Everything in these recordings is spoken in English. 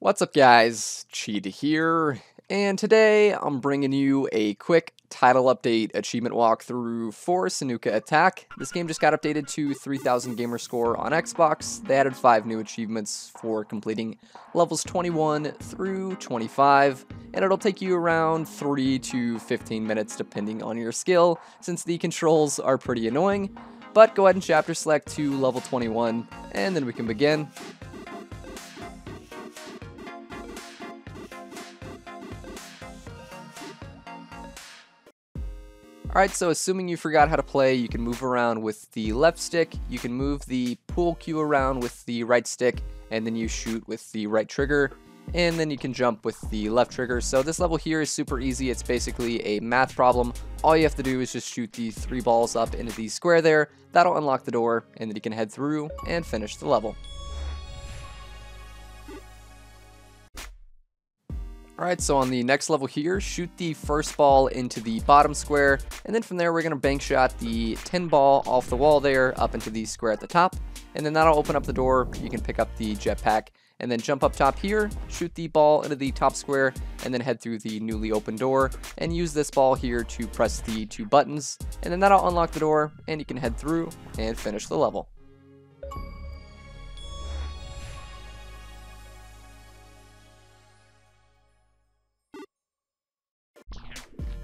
What's up guys, Cheetah here, and today I'm bringing you a quick title update achievement walkthrough for Sinuca Attack. This game just got updated to 3000 gamer score on Xbox. They added 5 new achievements for completing levels 21 through 25, and it'll take you around 3 to 15 minutes depending on your skill, since the controls are pretty annoying. But go ahead and chapter select to level 21, and then we can begin. Alright, so assuming you forgot how to play, you can move around with the left stick, you can move the pool cue around with the right stick, and then you shoot with the right trigger, and then you can jump with the left trigger. So this level here is super easy, it's basically a math problem. All you have to do is just shoot the 3 balls up into the square there, that'll unlock the door, and then you can head through and finish the level. Alright, so on the next level here, shoot the first ball into the bottom square, and then from there we're going to bank shot the 10 ball off the wall there up into the square at the top, and then that'll open up the door. You can pick up the jetpack, and then jump up top here, shoot the ball into the top square, and then head through the newly opened door, and use this ball here to press the 2 buttons, and then that'll unlock the door, and you can head through and finish the level.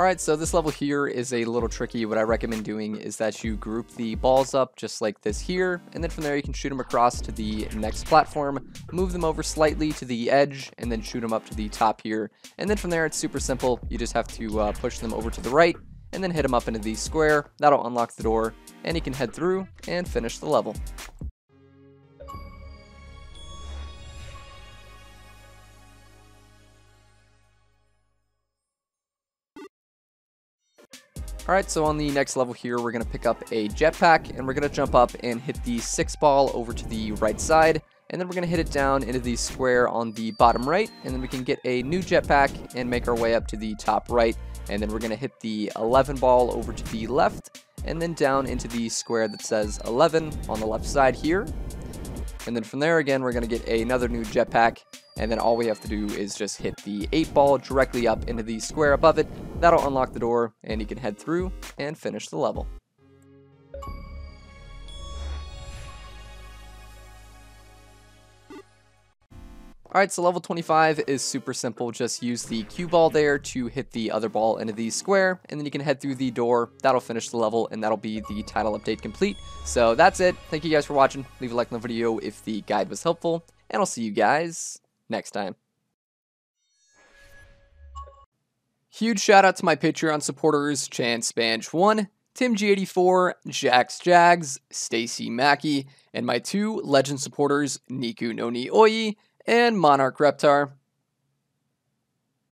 Alright, so this level here is a little tricky. What I recommend doing is that you group the balls up just like this here, and then from there you can shoot them across to the next platform, move them over slightly to the edge, and then shoot them up to the top here. And then from there it's super simple, you just have to push them over to the right, and then hit them up into the square, that'll unlock the door, and you can head through and finish the level. Alright, so on the next level here, we're going to pick up a jetpack, and we're going to jump up and hit the 6 ball over to the right side, and then we're going to hit it down into the square on the bottom right, and then we can get a new jetpack and make our way up to the top right, and then we're going to hit the 11 ball over to the left, and then down into the square that says 11 on the left side here. And then from there again, we're going to get another new jetpack, and then all we have to do is just hit the 8 ball directly up into the square above it. That'll unlock the door, and you can head through and finish the level. Alright, so level 25 is super simple. Just use the cue ball there to hit the other ball into the square, and then you can head through the door. That'll finish the level, and that'll be the title update complete. So that's it. Thank you guys for watching. Leave a like on the video if the guide was helpful, and I'll see you guys next time. Huge shout out to my Patreon supporters, TschanSchpange1, TimG84, JAX JAGS, Stacy Mackie, and my 2 Legend supporters, Niku no Nioi and Monarch Reptar.